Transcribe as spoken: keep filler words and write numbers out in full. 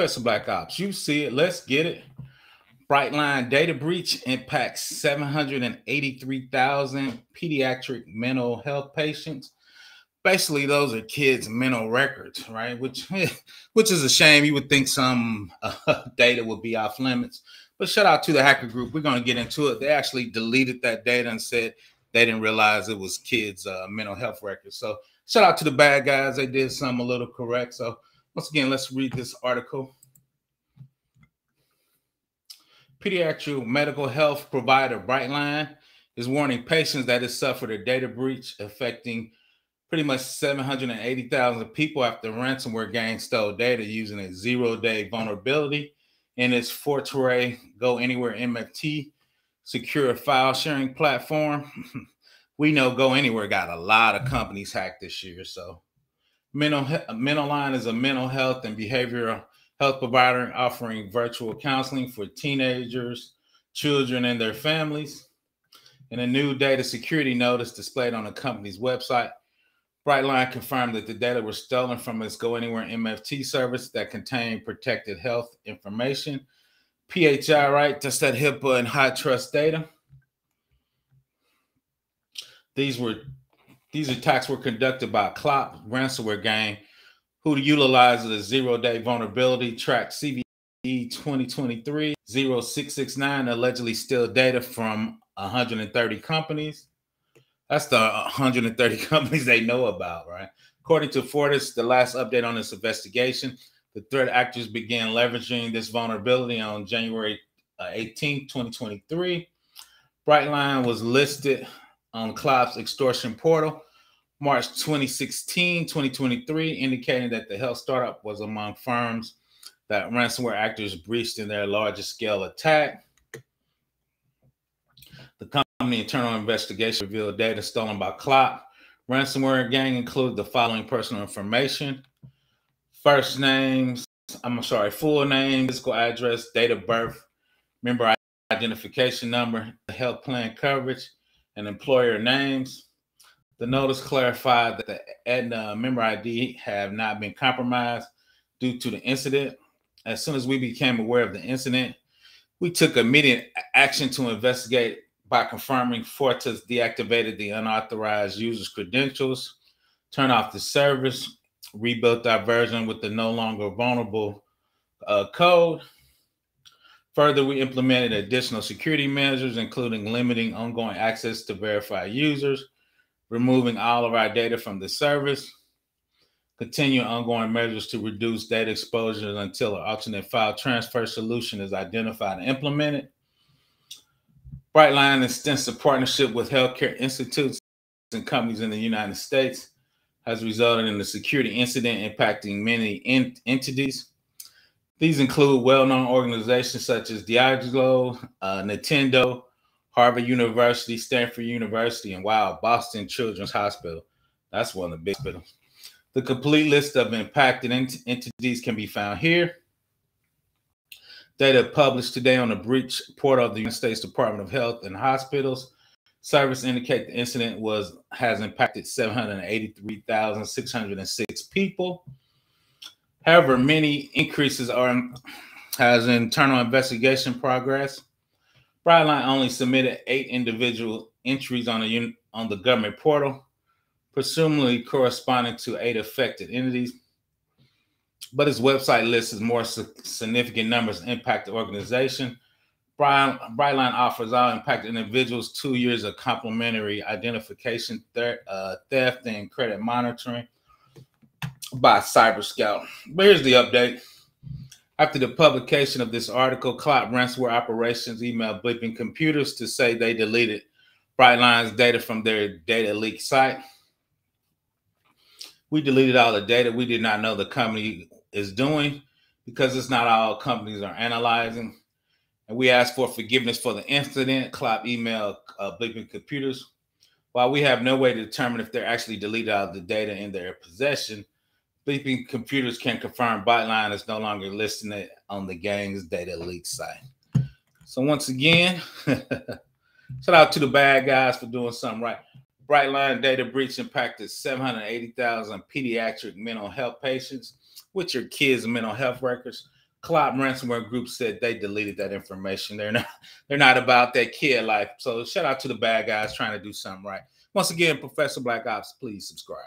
Professor Black Ops, you see it. Let's get it. Brightline data breach impacts seven hundred eighty-three thousand pediatric mental health patients. Basically, those are kids' mental records, right? Which, which is a shame. You would think some uh, data would be off limits. But shout out to the hacker group. We're going to get into it. They actually deleted that data and said they didn't realize it was kids' uh, mental health records. So shout out to the bad guys. They did something a little correct. So once again, let's read this article. Pediatric medical health provider Brightline is warning patients that it suffered a data breach affecting pretty much seven hundred eighty thousand people after ransomware gang stole data using a zero-day vulnerability in its Fortra GoAnywhere M F T secure file sharing platform. We know GoAnywhere got a lot of companies hacked this year. So mental Mentoline is a mental health and behavioral health provider offering virtual counseling for teenagers, children, and their families. In a new data security notice displayed on the company's website, Brightline confirmed that the data was stolen from its GoAnywhere M F T service that contained protected health information, P H I, right? That's that HIPAA and high trust data. These were these attacks were conducted by Clop ransomware gang, who utilizes a zero-day vulnerability track C V E twenty twenty-three dash oh six six nine, allegedly steal data from one hundred thirty companies. That's the one hundred thirty companies they know about, right? According to Fortis, the last update on this investigation, the threat actors began leveraging this vulnerability on January eighteenth, twenty twenty-three. Brightline was listed on Clop's extortion portal March twenty sixteen, twenty twenty-three, indicating that the health startup was among firms that ransomware actors breached in their largest scale attack. The company The internal investigation revealed data stolen by Clop ransomware gang include the following personal information: first names, I'm sorry, full name, physical address, date of birth, member identification number, the health plan coverage, and employer names. The notice clarified that the Aetna member I D have not been compromised due to the incident. As soon as we became aware of the incident, we took immediate action to investigate by confirming Fortis deactivated the unauthorized user's credentials, turned off the service, rebuilt our version with the no longer vulnerable uh, code. Further, we implemented additional security measures, including limiting ongoing access to verified users, removing all of our data from the service, continue ongoing measures to reduce data exposure until an alternate file transfer solution is identified and implemented. Brightline extensive partnership with healthcare institutes and companies in the United States has resulted in a security incident impacting many ent entities. These include well-known organizations such as Diageo, uh, Nintendo, Harvard University, Stanford University, and wow, Boston Children's Hospital. That's one of the big hospitals. The complete list of impacted ent entities can be found here. Data published today on the breach portal of the United States Department of Health and Hospitals Service indicate the incident was has impacted seven hundred eighty-three thousand six hundred six people. However, many increases are as internal investigation progress. Brightline only submitted eight individual entries on the on the government portal, presumably corresponding to eight affected entities. But its website lists more significant numbers impact the organization. Brightline offers all impacted individuals two years of complimentary identification, uh, theft, and credit monitoring by CyberScout. But here's the update. After the publication of this article, Clop ransomware operations emailed Bleeping Computers to say they deleted Brightline's data from their data leak site. We deleted all the data we did not know the company is doing because it's not all companies are analyzing. And we asked for forgiveness for the incident. Clop emailed uh, Bleeping Computers. While we have no way to determine if they're actually deleted all the data in their possession, Bleeping Computers can confirm Brightline is no longer listed on the gang's data leak site. So once again, shout out to the bad guys for doing something right. Brightline data breach impacted seven hundred eighty thousand pediatric mental health patients, which are kids' mental health records. Clop ransomware group said they deleted that information. They're not, they're not about that kid life. So shout out to the bad guys trying to do something right. Once again, Professor Black Ops, please subscribe.